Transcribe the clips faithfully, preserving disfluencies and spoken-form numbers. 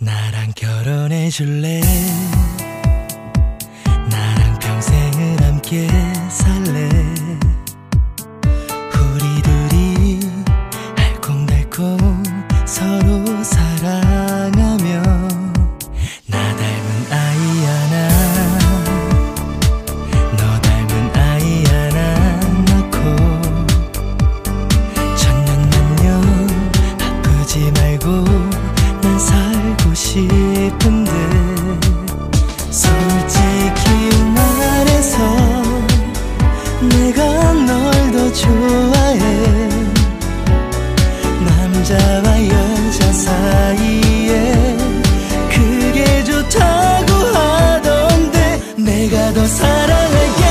나랑 결혼해 줄래? 나랑 평생을 함께 살래? 우리 둘이 알콩달콩 서로 사랑하며 나 닮은 아이 하나 너 닮은 아이 하나 낳고 천년만년 아프지 말고 난 살고 싶은데 솔직히 말해서 내가 널 더 좋아해. 남자와 여자 사이에 그게 좋다고 하던데 내가 더 사랑할게.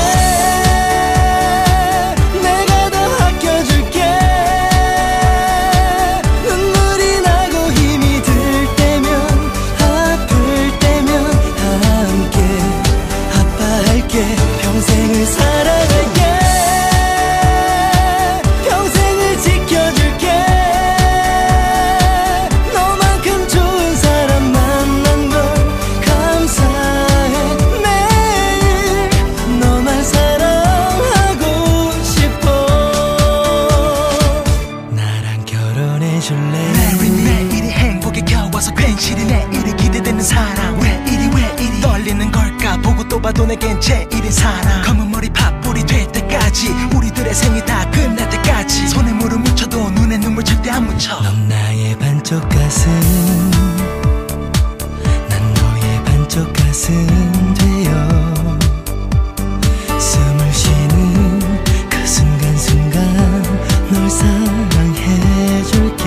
평생을 사랑할게. 평생을 지켜줄게. 너만큼 좋은 사람 만난 걸 감사해. 매일 너만 사랑하고 싶어. 나랑 결혼해줄래? 왜 매일이 행복이 겨워서 괜시리 내일이 기대되는 사람 왜 이리 왜 이리 떨리는 걸까? 보고 또 봐도 내겐 제 사랑. 검은 머리 팥불이 될 때까지 우리들의 생이 다 끝날 때까지 손에 물을 묻혀도 눈에 눈물 절대 안 묻혀. 넌 나의 반쪽 가슴 난 너의 반쪽 가슴 되어 숨을 쉬는 그 순간순간 널 사랑해줄게.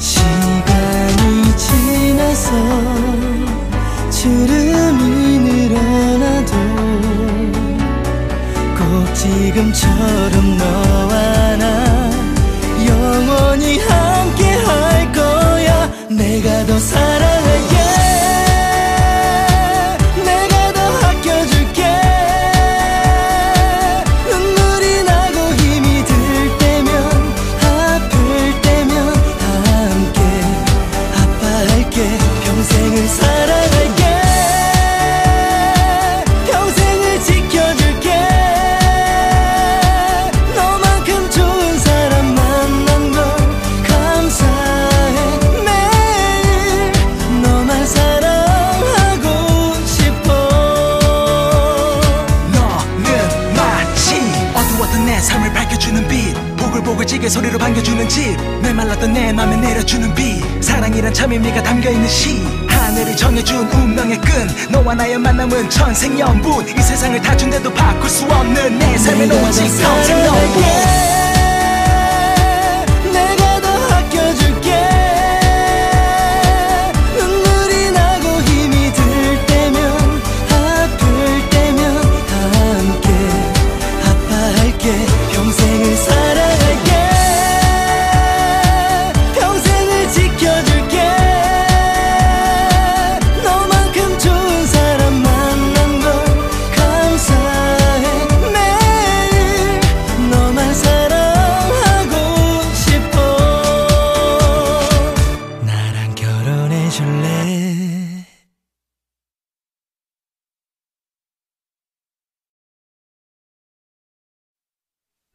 시간이 지나서 주름이 늘어나도 꼭 지금처럼 너와 나 영원히 함께 할 거야. 내가 더 사랑할게. 지게 소리로 반겨주는 집 메말랐던 내 맘에 내려주는 비 사랑이란 참 의미가 담겨있는 시 하늘이 정해준 운명의 끈 너와 나의 만남은 천생연분 이 세상을 다 준대도 바꿀 수 없는 내 삶의 오직 평생연분.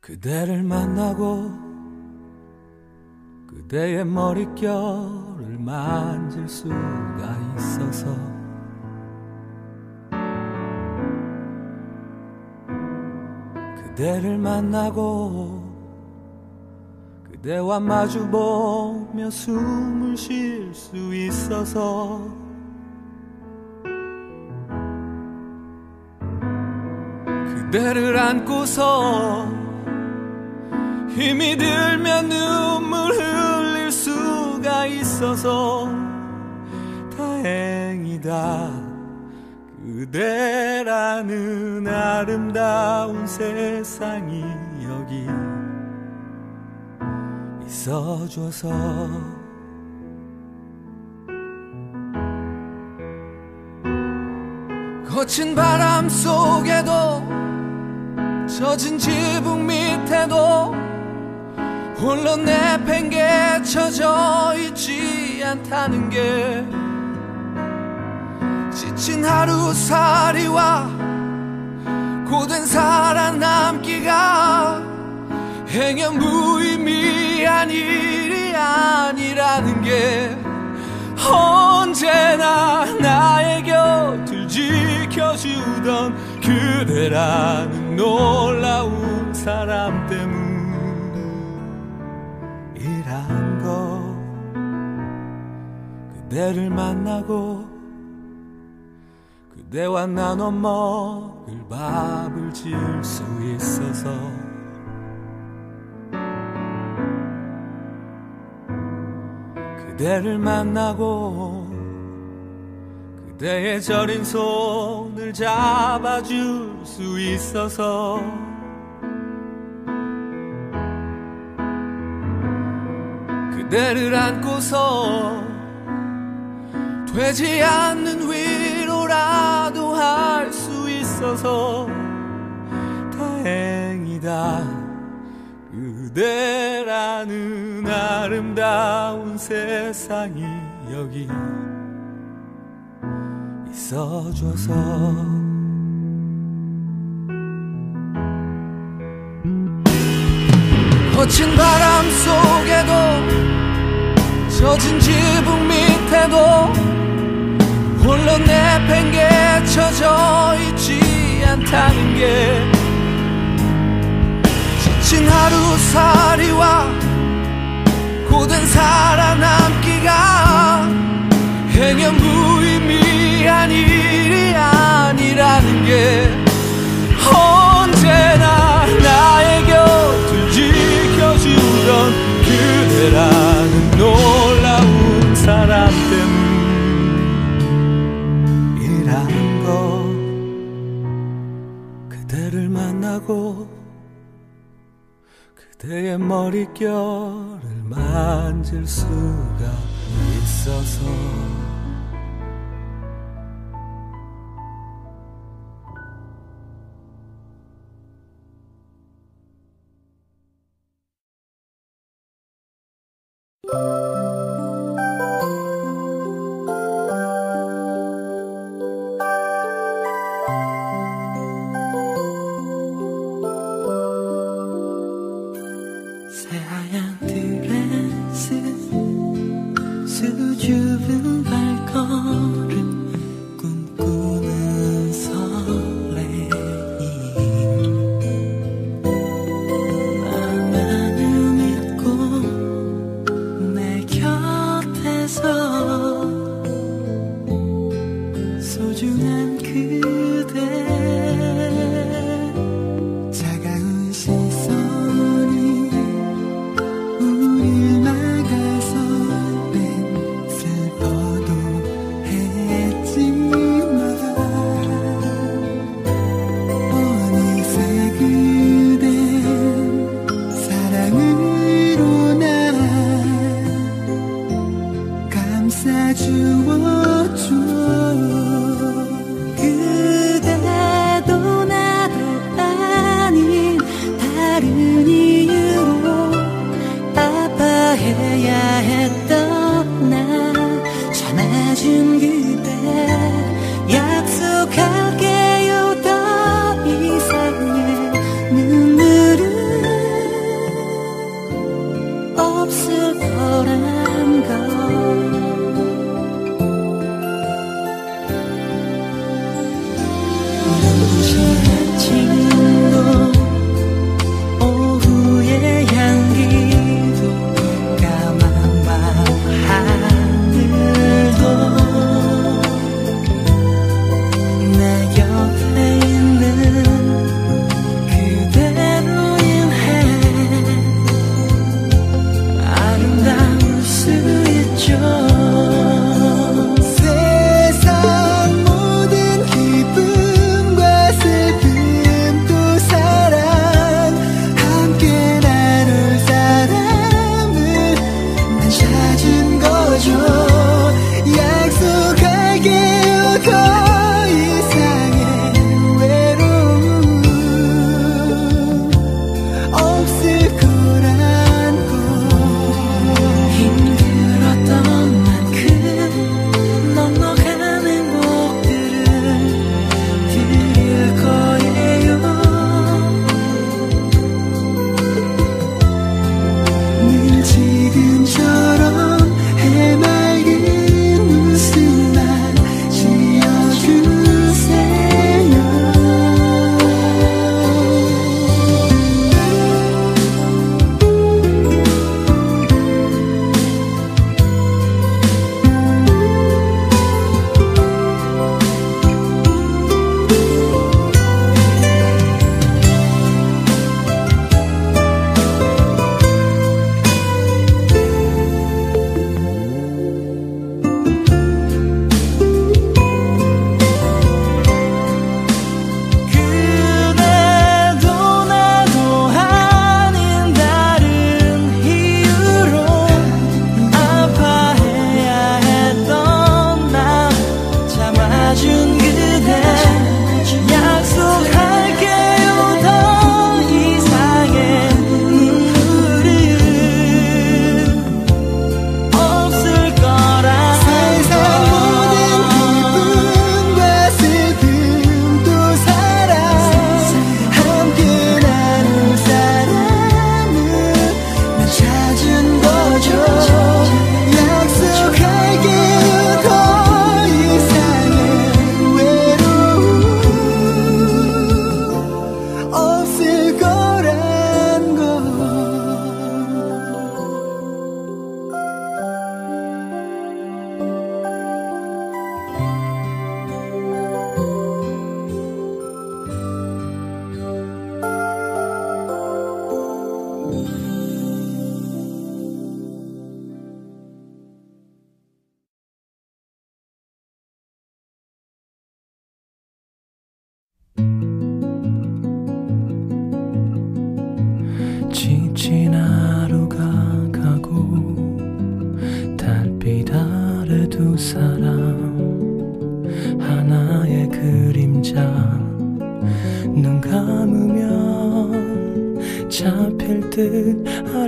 그대를 만나고 그대의 머릿결을 만질 수가 있어서 그대를 만나고 그대와 마주보며 숨을 쉴 수 있어서 그대를 안고서 힘이 들면 눈물 흘릴 수가 있어서 다행이다. 그대라는 아름다운 세상이 여기 있어줘서 거친 바람 속에도 젖은 지붕 밑에도 홀로 내팽개쳐져 있지 않다는 게 지친 하루살이와 고된 살아남기가 행여 무의미한 일이 아니라는 게 언제나 나의 곁을 지켜주던 그대라는 놀라운 사람 때문이란 것. 그대를 만나고 그대와 나눠 먹을 밥을 지을 수 있어서 그대를 만나고 그대의 저린 손을 잡아줄 수 있어서 그대를 안고서 되지 않는 위로라도 할 수 있어서 다행이다. 그대라는 아름다운 세상이 여기 있어줘서. 거친 바람 속에도 젖은 지붕 밑에도 홀로 내팽개쳐져 있지 않다는 게 지친 하루살이와 고된 살아남기가 행여 무의미한 일이 아니라는 게 언제나 나의 곁을 지켜주던 그대라는 놀라운 사람 때문이란 것. 그대를 만나고 그대의 머릿결을 만질 수가 있어서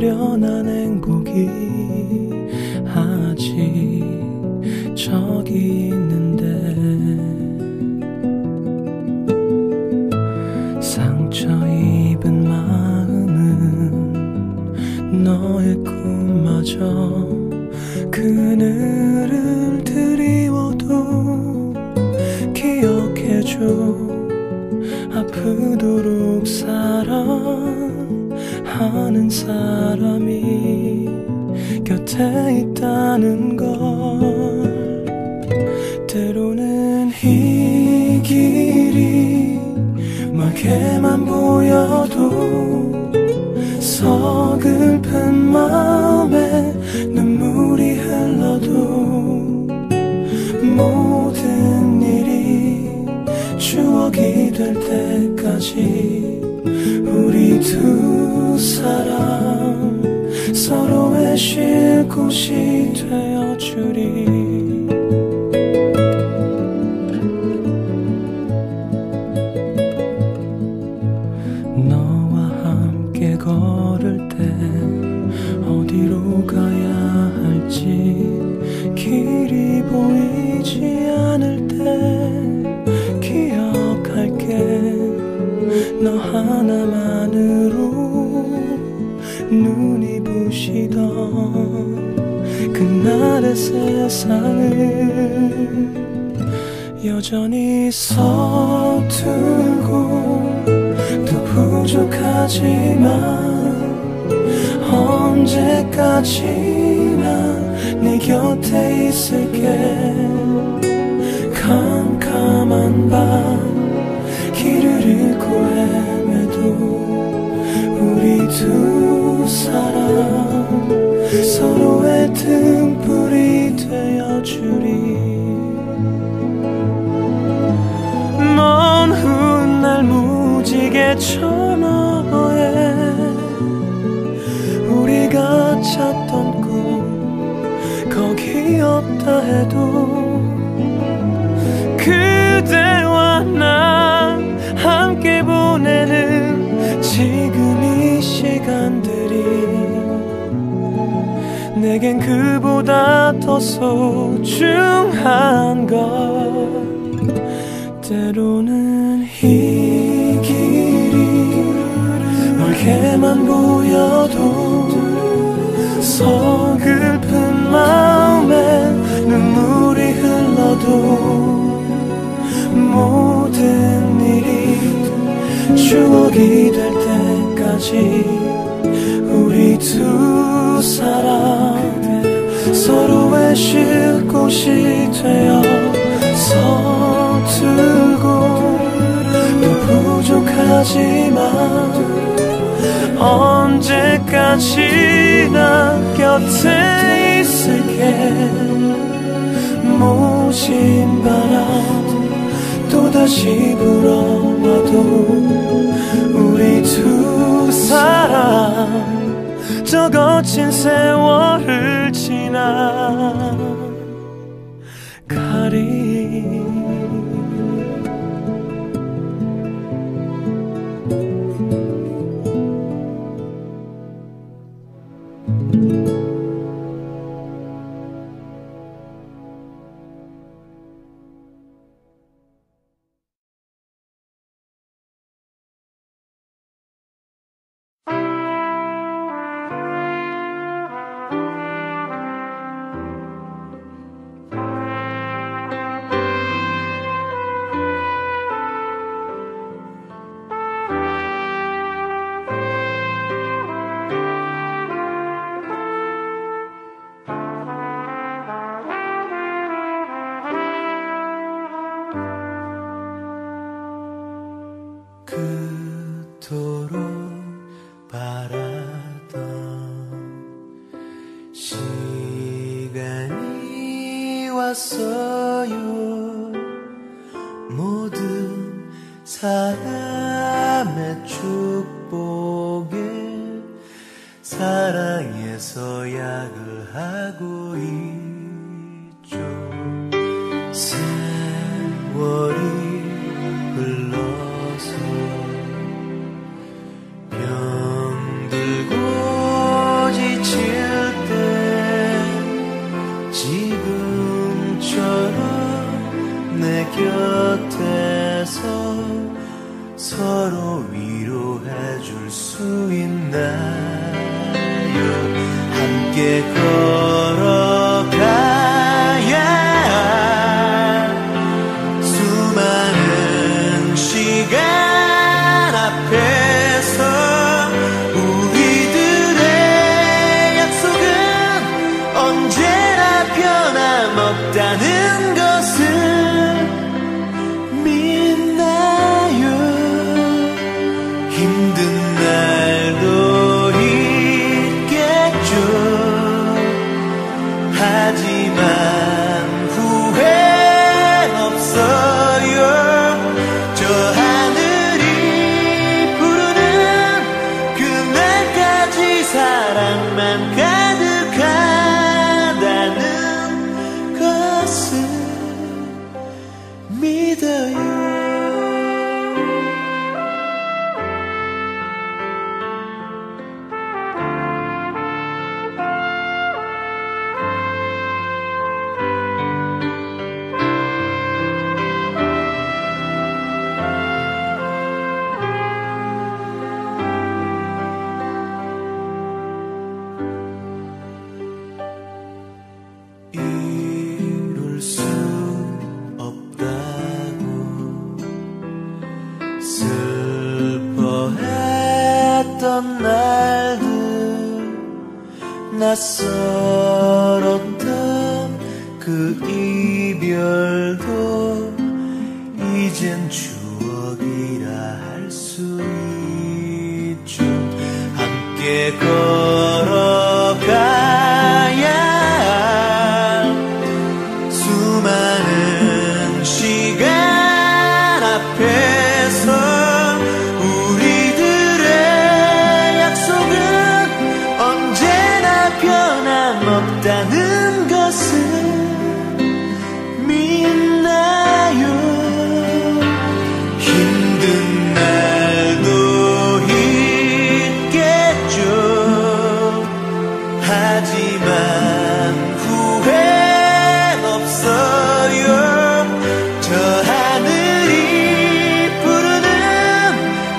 아련한 행복이 아직 저기 있는데, 상처 입은 마음은 너의 꿈마저 그늘을 드리워도 기억해줘. 아프도록 사랑하는 사람이 곁에 있다는 걸. 때로는 이 길이 막에만 보여도 서글픈 마음에 눈물이 흘러도 모든 일이 추억이 될 때까지 우리 두 사람 서로의 쉴 곳이 되어주리. 너와 함께 걸을 때 어디로 가야 할지 길이 보이지 않을 때 기억할게. 너 하나만으로 눈이 부시던 그날의 세상을 여전히 서툴고 또 부족하지만 언제까지나 네 곁에 있을게. 캄캄한 밤 길을 잃고 헤매도 우리 두 사람 서로의 등불이 되어주리. 먼 훗날 무지개 저 너머에 우리가 찾던 꿈 거기 없다 해도 그대와 나 함께 보내는 지금 이 시간들이 내겐 그보다 더 소중한 걸. 때로는 이 길이 멀게만 보여도 서글픈 마음에 눈물이 흘러도 모든 일이 추억이 될 때까지 우리 두 사람 서로의 쉴 곳이 되어 서툴고 또 부족하지만 언제까지나 곁에 있을게. 모진 바람 또다시 불어와도 우리 두 사람 저 거친 세월을 지나 가리. 들고 내 곁에서 서로 위로해줄 수 있나요? 함께 걸어가야 수많은 시간 앞에서 우리들의 약속은 언제나 변함없다는 것을 믿나요? 힘든 날도 있겠죠. 하지만 후회 없어요. 저 하늘이 부르는 그날까지 사랑만 가득한 믿어요. 슬퍼했던 날들, 낯설었던 그 이별도 이젠 추억이라 할 수 있죠. 함께 걸어가야 수많은 시간 앞에 없다는 것을 믿나요? 힘든 날도 있겠죠. 하지만 후회 없어요. 저 하늘이 부르는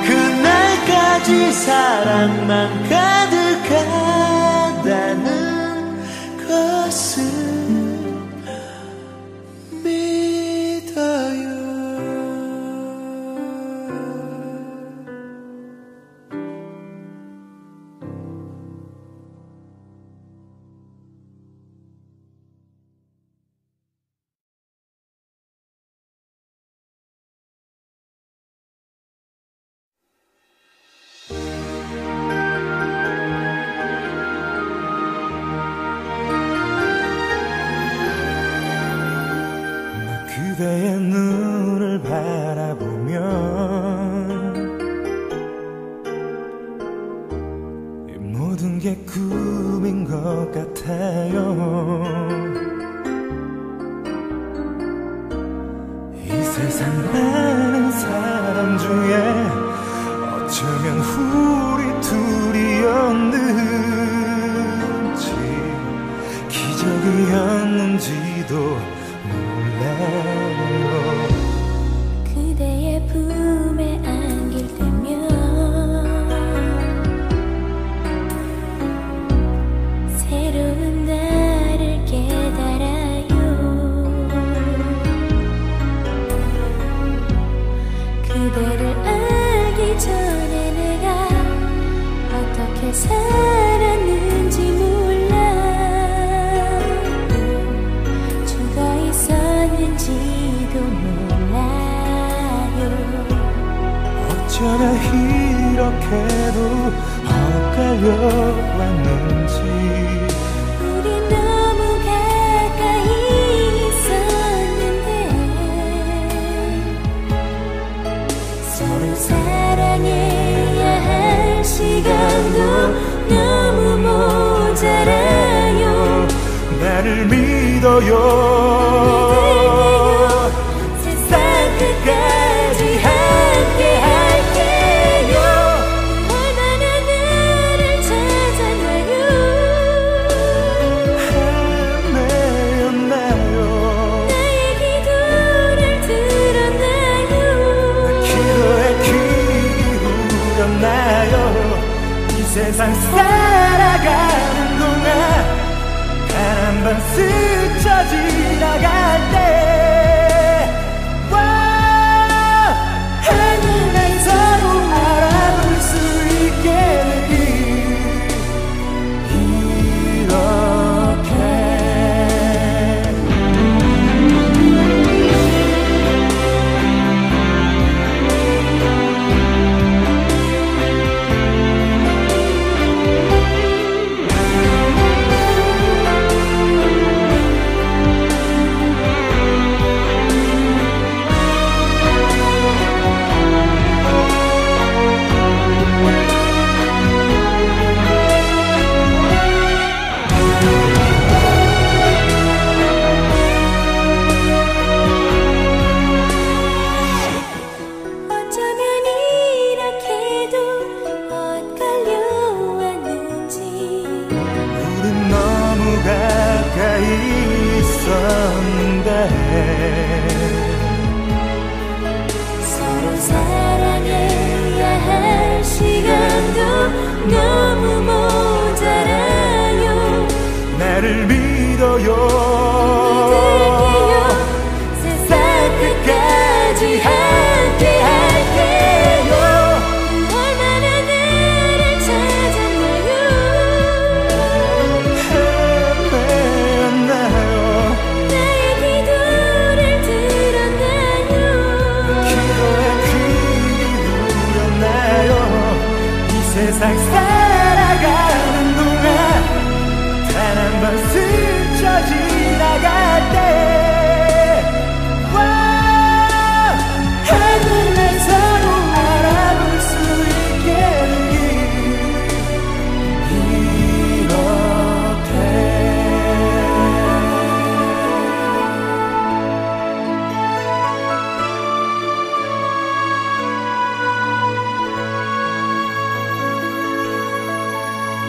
그날까지 사랑만 가득하다는 믿어요. 그대의 눈을 바라보면 이 모든 게 꿈인 것 같아요. 이 세상 많은 사람 중에 어쩌면 우리 둘이었는지 기적이었는지도 그대의 품에 안길 때면 새로운 나를 깨달아요. 그대를 알기 전에 내가 어떻게 살았는지 어쩌면 이렇게도 엇갈려 왔는지 우리 너무 가까이 있었는데 서로 사랑해야 할 시간도 너무 모자라요. 나를 믿어요. 나의 기도를 세상 살아가는 동안 단 한 번 스쳐 지나갈 때 하늘 날 서로 알아볼 수 있게 되길 서로 사랑해야 할 시간도 너무 모자라요. 나를 믿어요, 믿을게요. 세상 끝까지 함께 할게요. 얼마나 나를 찾았나요? 헤매었나요? 세상 살아가는 동안 단 한 번 스쳐 지나갈 때 하늘 날 서로 알아볼 수 있게 되길 이렇게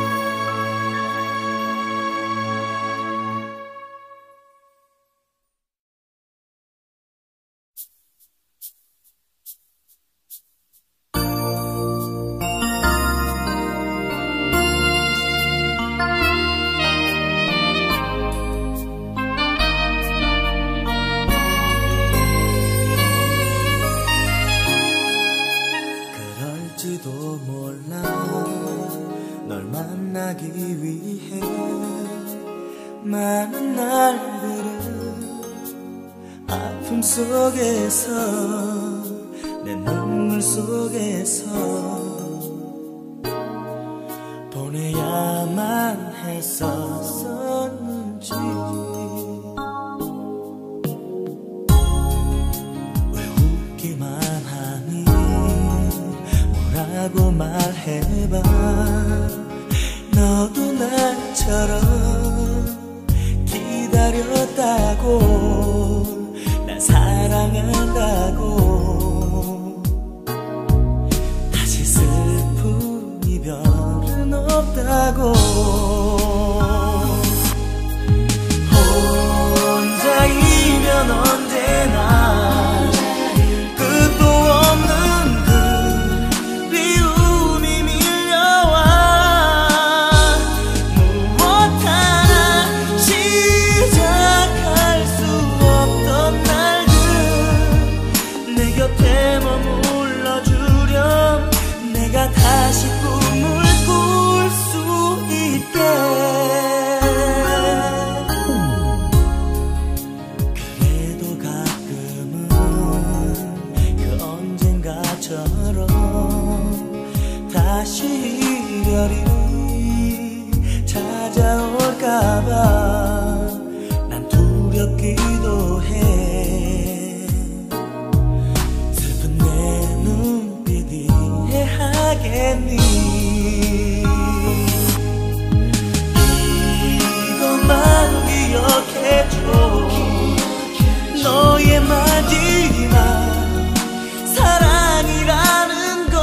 사랑이라는 거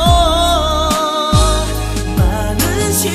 많은 시간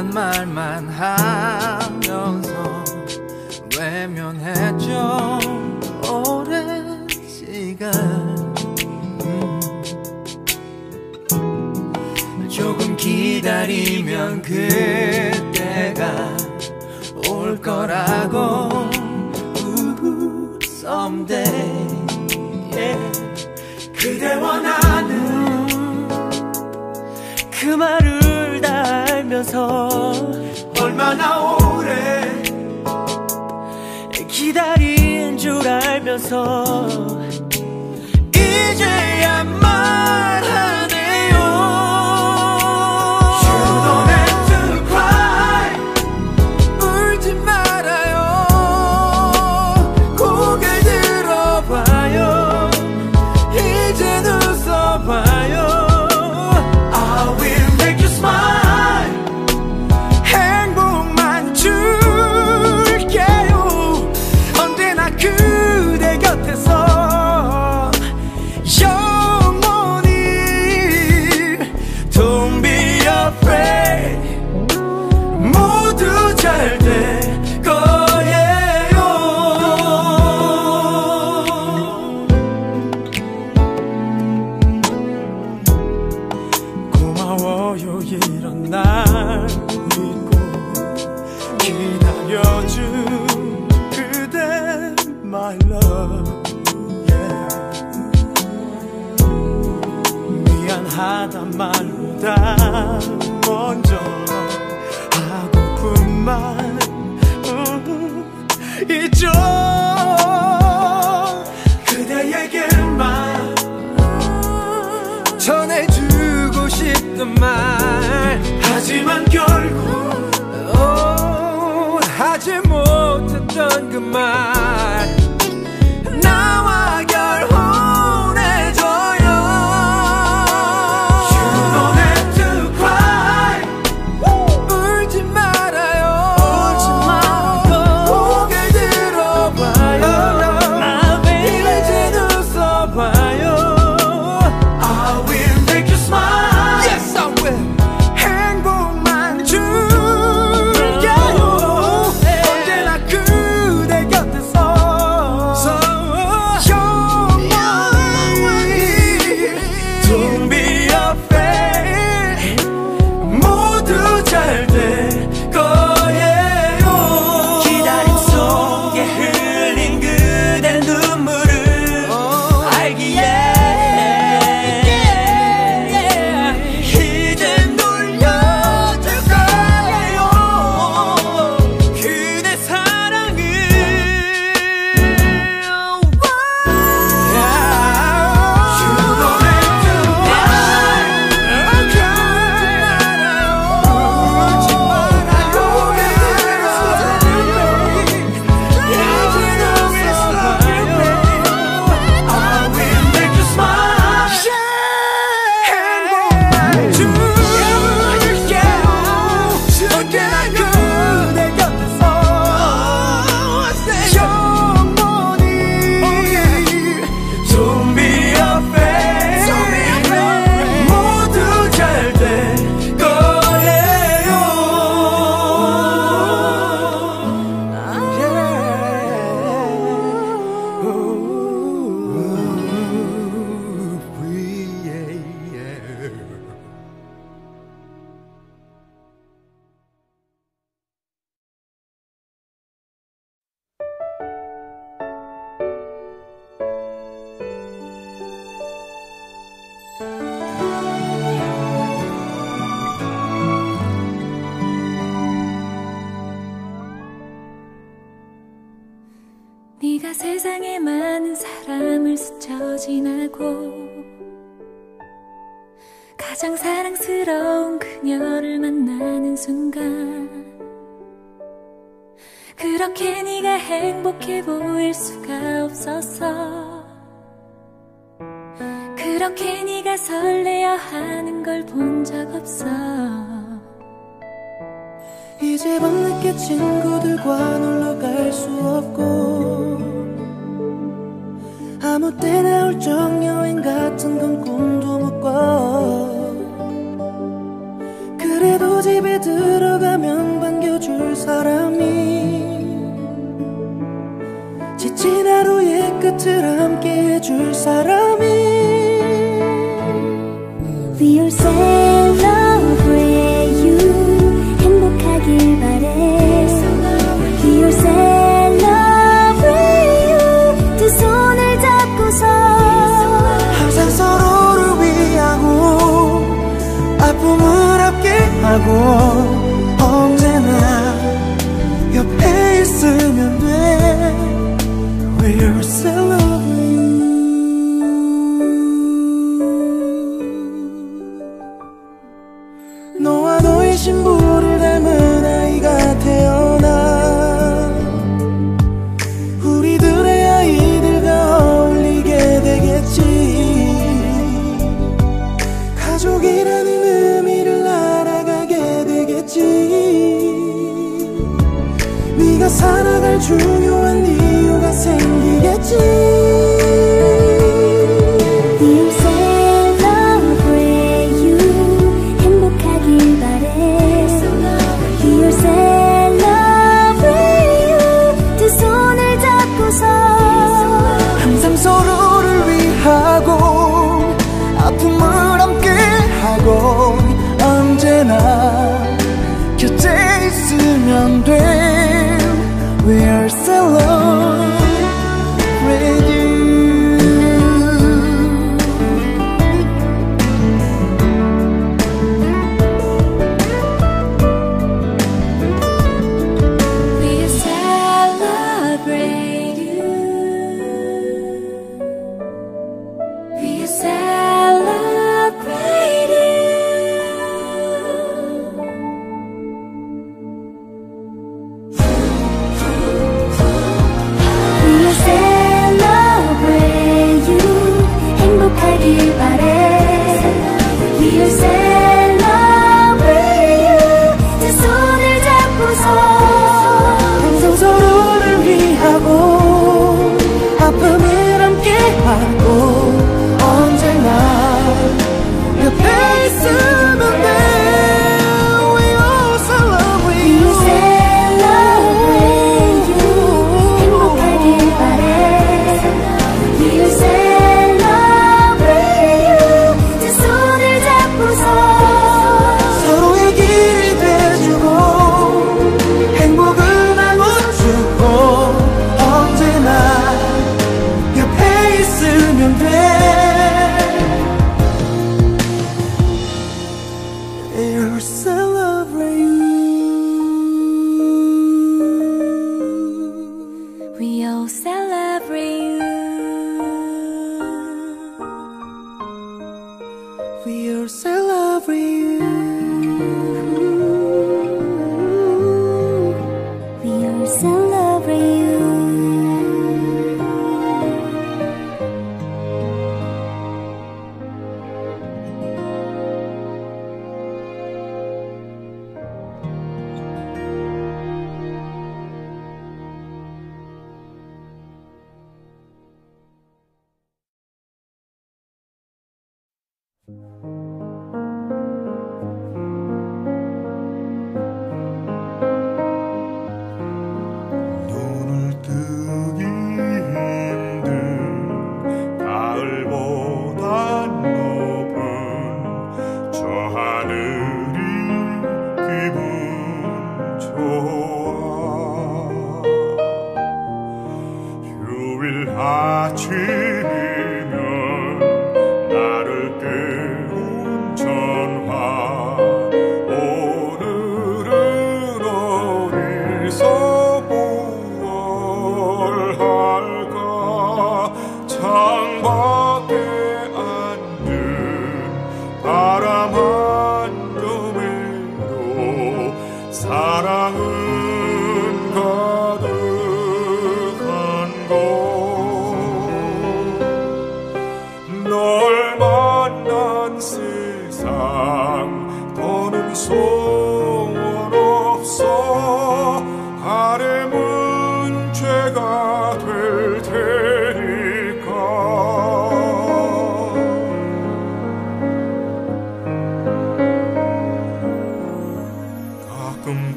난 말만 하면서 외면했죠 오랜 시간. 음. 조금 기다리면 그때가 올 거라고. Ooh, someday yeah. 그대와 나는 그 말을 다 알면서 얼마나 오래 기다린 줄 알면서 이제야 말하네요. You don't have to cry. 울지 말아요. 고개 들어봐요. 이젠 웃어봐요. 이런 날 믿고 기다려준 그대 my love yeah. 미안하단 말보다 먼저 하고픈 말 잊죠. 그대에게만 전해주고 싶던 말 하지만 결국 oh, 하지 못했던 그 말 나와 결혼해줘요. You don't have to cry. 울지 말아요. 울지 말아요. 고개 들어봐요. My baby. 이제 웃어봐요. I will make you smile. Yes, I will. 네가 세상에 많은 사람을 스쳐 지나고 가장 사랑스러운 그녀를 만나는 순간 그렇게 네가 행복해 보일 수가 없었어. 그렇게 네가 설레어 하는 걸 본 적 없어. 이제 밤늦게 친구들과 놀러 갈 수 없고 아무 때나 울적 여행 같은 건 꿈도 못 꿔. 그래도 집에 들어가면 반겨줄 사람이 지친 하루의 끝을 함께 해줄 사람이 We are so in love with you 행복하길 바래 We are so in love with you 두 손을 잡고서 항상 서로를 위하고 아픔을 함께 하고 언제나 옆에 있으면 돼 We're so in love with you. 너와 너의 신부를 닮은 아이가 태어나 우리들의 아이들과 어울리게 되겠지. 가족이라는 의미를 알아가게 되겠지. 네가 살아갈 중요한 일 생기겠지 We're so in love with you 행복하길 바래 We're so in love with you 두 손을 잡고서 항상 서로를 위하고 아픔을 함께 하고 언제나 곁에 있으면 돼 We're so in love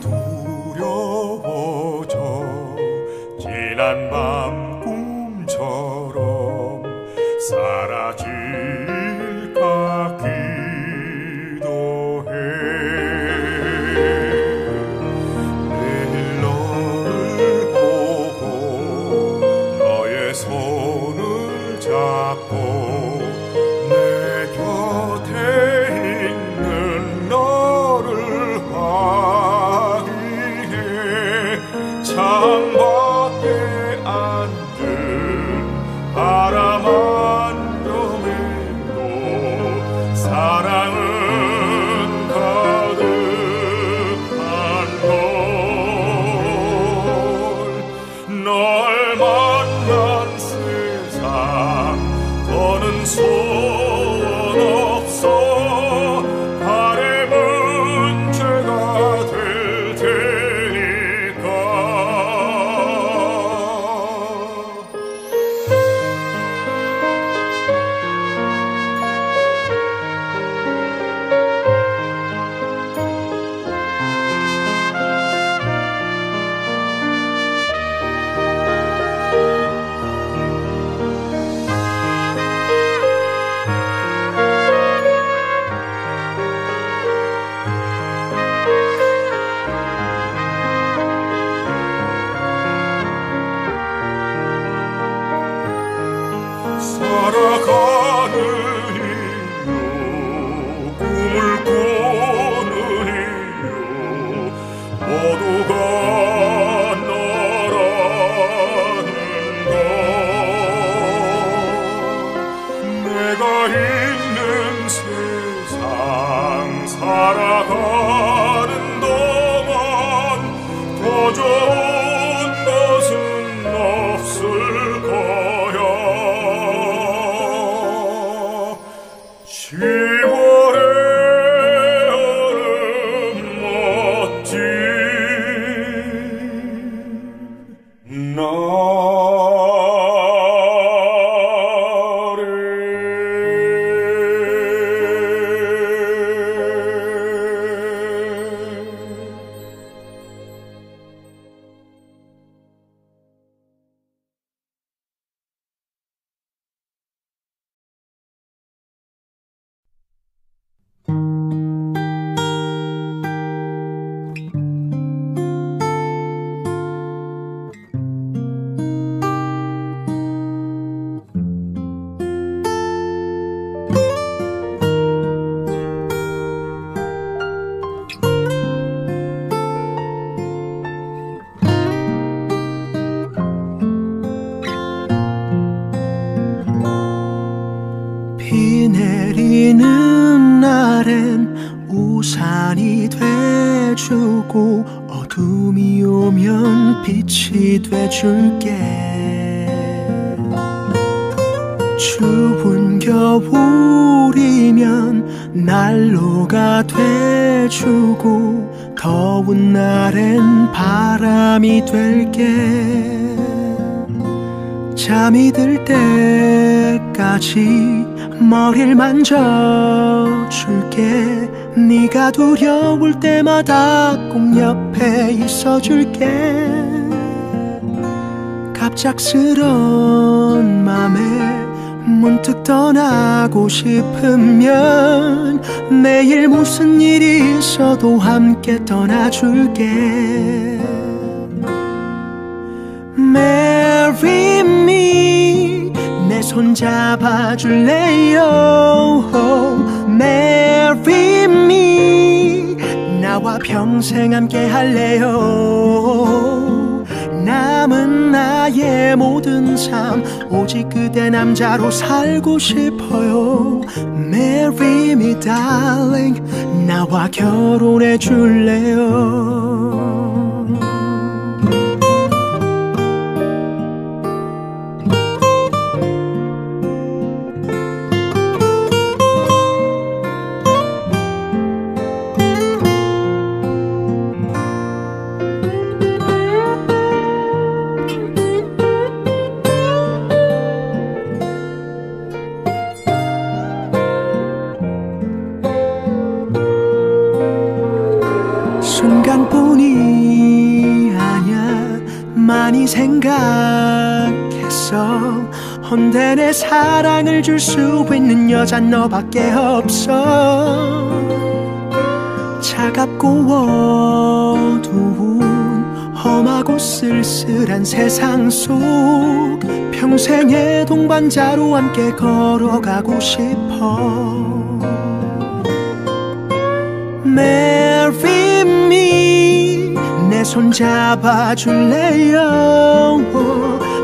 두려워져 지난 밤 꿈처럼 사라질까 기도해. 매일 너를 보고 너의 손을 잡고 내 곁에 있는 너를 화기해. 창밖에 앉은 바람 한 점에도 사랑은 가득한 걸. 널 만난 세상 더는 소원 없어. 발의 문제가 될 살아가는 이유, 꿈을 꾸는 이유, 모두가 너라는 것. 내가 있는 세상 살아가는 동안 더 좋은 것은 없을 것. 시월의 여름 멋진 날에. 비 내리는 날엔 우산이 돼주고 어둠이 오면 빛이 돼줄게. 추운 겨울이면 난로가 돼주고 더운 날엔 바람이 될게. 잠이 들 때까지 머리를 만져줄게. 네가 두려울 때마다 꼭 옆에 있어줄게. 갑작스런 맘에 문득 떠나고 싶으면 매일 무슨 일이 있어도 함께 떠나줄게. Marry me, 내 손 잡아줄래요? Oh, marry me, 나와 평생 함께 할래요? 남은 나의 모든 삶 오직 그대 남자로 살고 싶어요. Marry me darling, 나와 결혼해 줄래요? 순간 많이 생각했어. 헌데 내 사랑을 줄 수 있는 여잔 너밖에 없어. 차갑고 어두운 험하고 쓸쓸한 세상 속 평생의 동반자로 함께 걸어가고 싶어. Marry me, 내 손 잡아줄래요?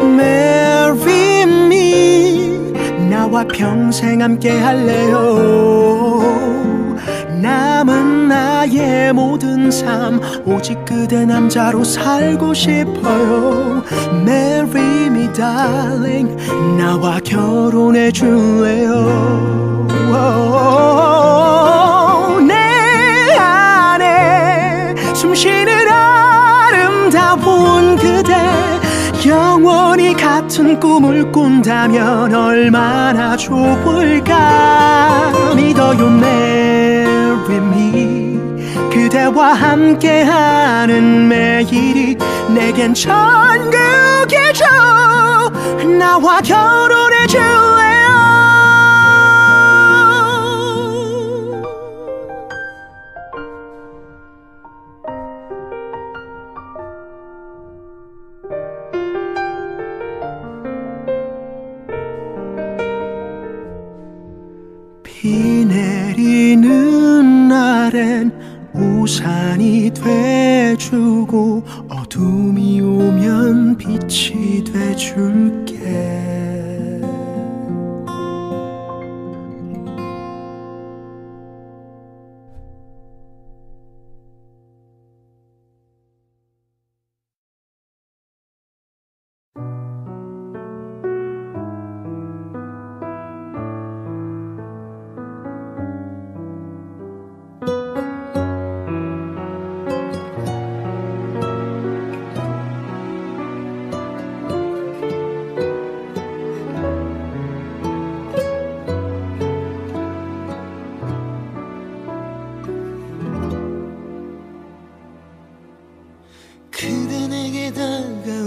Marry me, 나와 평생 함께 할래요? 남은 나의 모든 삶 오직 그대 남자로 살고 싶어요. Marry me darling, 나와 결혼해 줄래요? 숨쉬는 아름다운 그대, 영원히 같은 꿈을 꾼다면 얼마나 좋을까. 믿어요 marry me, 그대와 함께하는 매일이 내겐 천국이죠. 나와 결혼해 줄래요? 비 내리는 날엔 우산이 돼주고 어둠이 오면 빛이 돼줄게. 내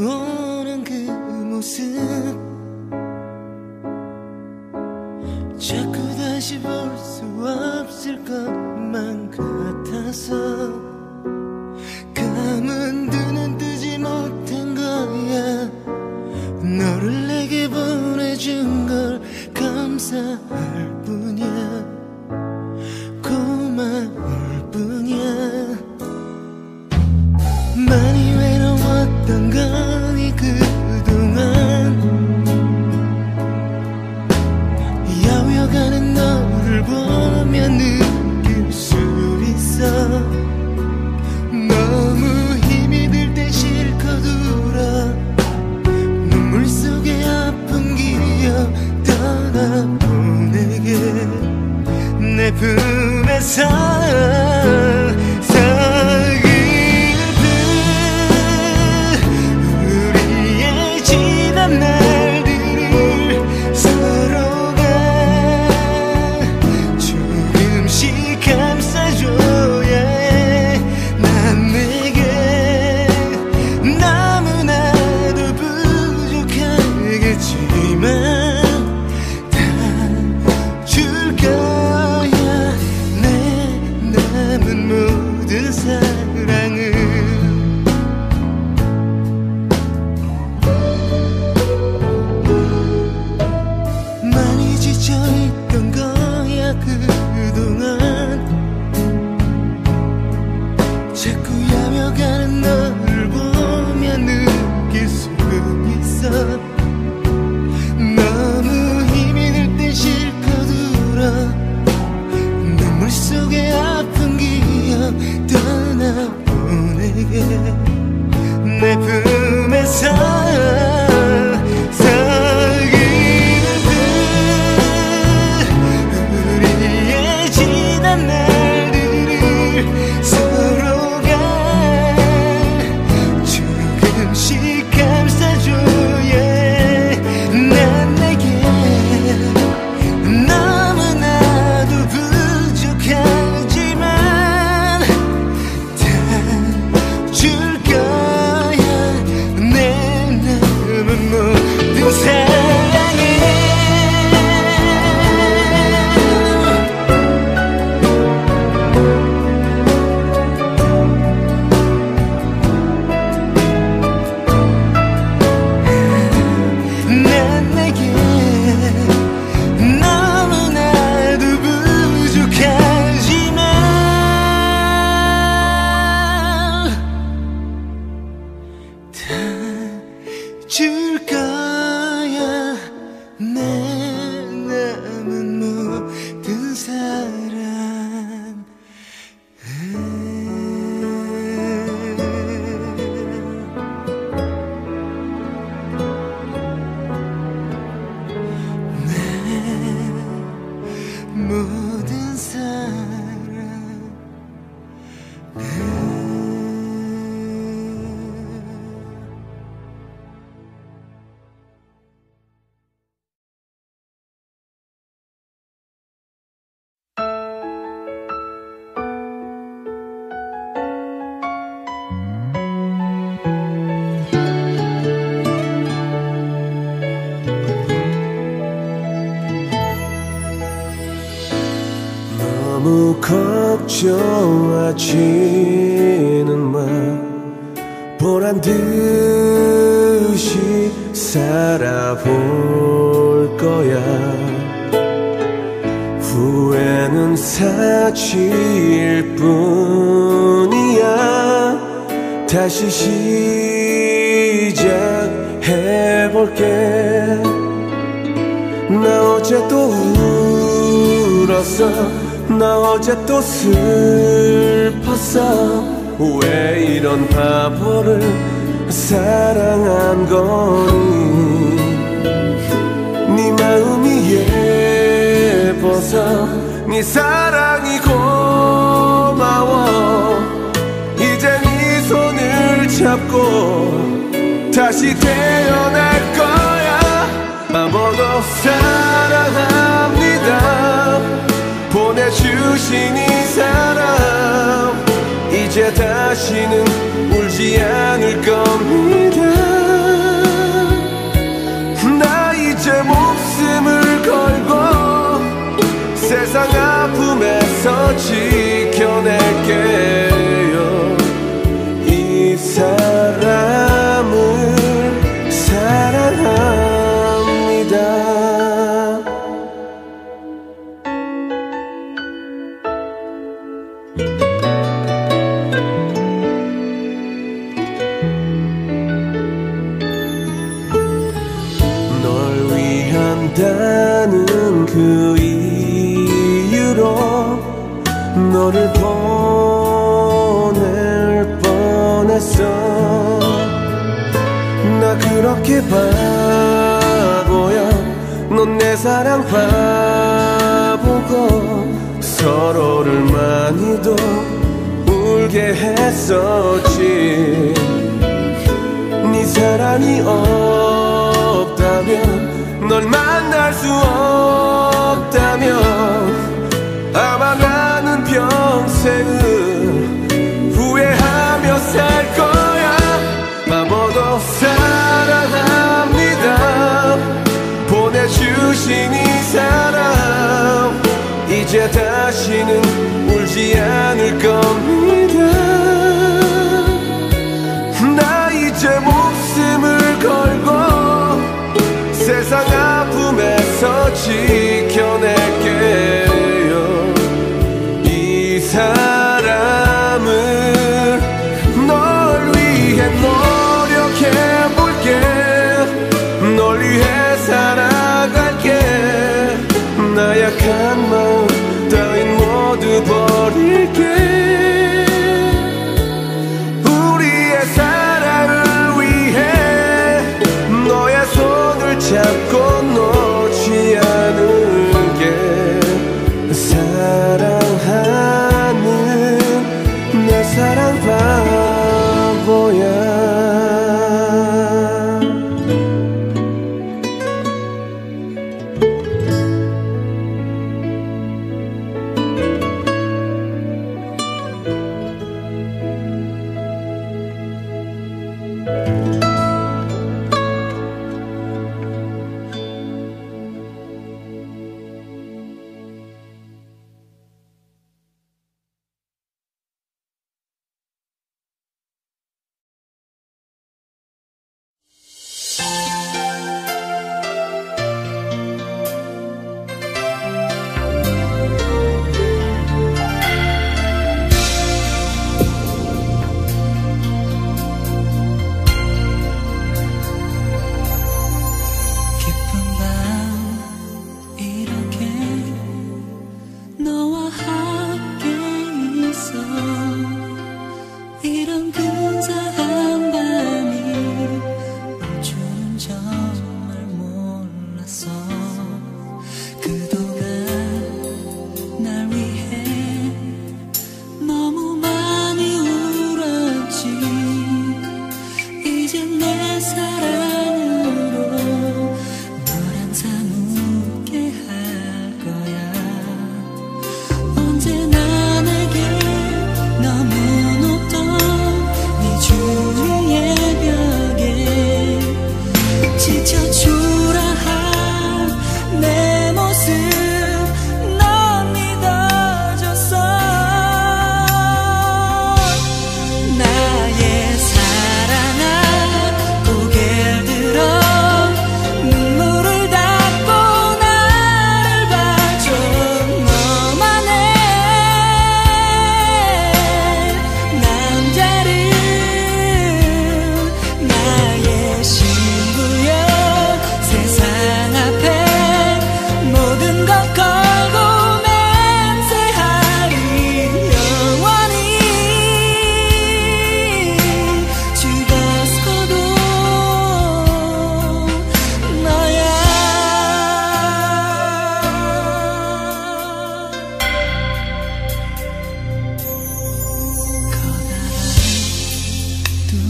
좋아지는 마. 보란듯이 살아볼 거야. 후회는 사치일 뿐이야. 다시 시작해볼게. 나 어제 또 울었어. 나 어제 또 슬펐어. 왜 이런 바보를 사랑한 거니. 네 마음이 예뻐서 네 사랑이 고마워. 이제 네 손을 잡고 다시 태어날 거야. 바보도 사랑합니다. 보내주신 이 사람, 이제 다시는 울지 않을 겁니다. 나 이제 목숨을 걸고 세상 아픔에서 지켜낼게요. 이 사람을 사랑합니다. 나는 그 이유로 너를 보낼 뻔했어. 나 그렇게 바보야. 넌 내 사랑 바보고 서로를 많이도 울게 했었지. 네 사랑이 없다면 널 만날 수 없다면 아마 나는 평생을 후회하며 살 거야. 바보도 사랑합니다. 보내주신 이 사람, 이제 다시는 울지 않을 겁니다. 나 이제 목숨을 걸고 세상 아픔에서 지켜낼게요. 이 사람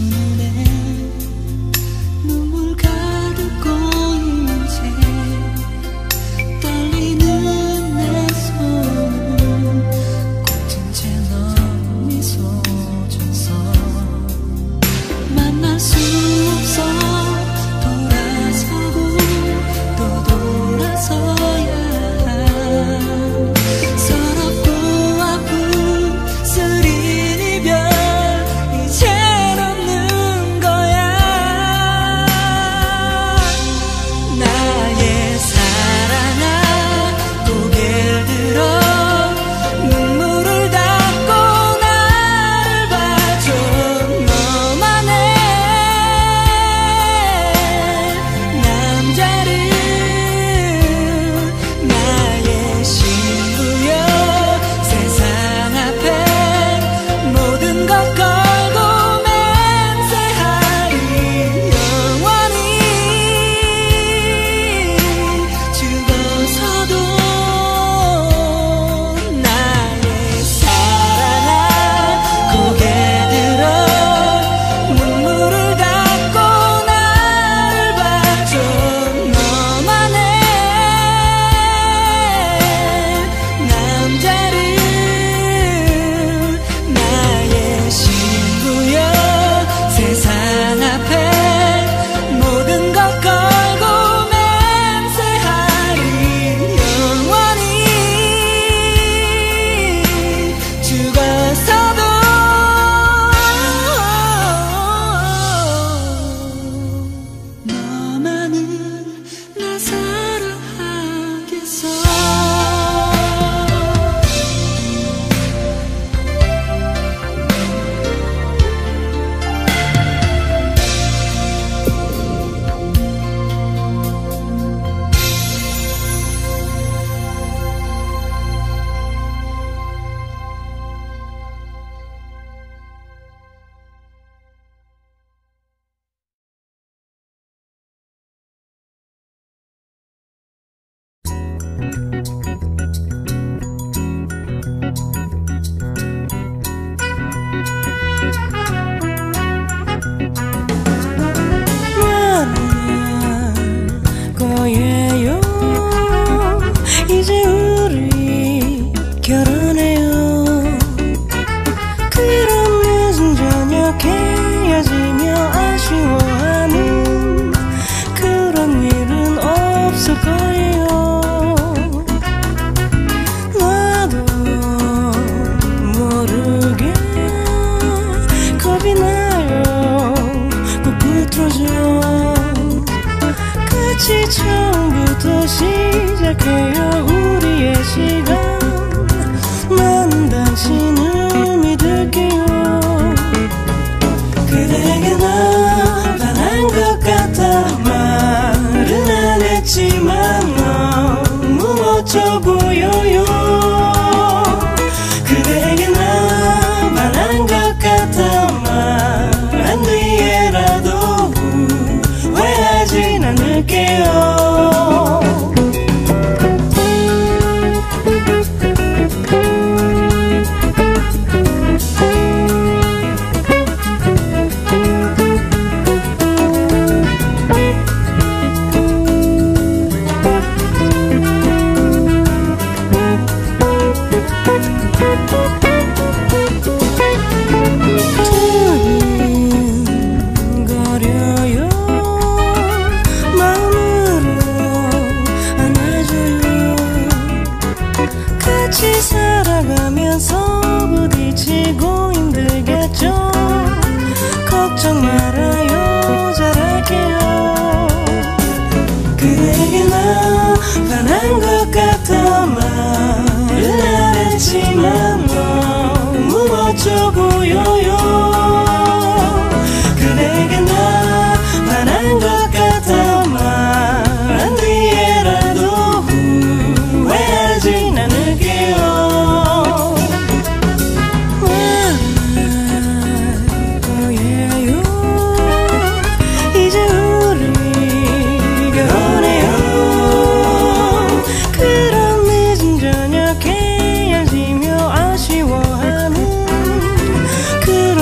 그런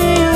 왜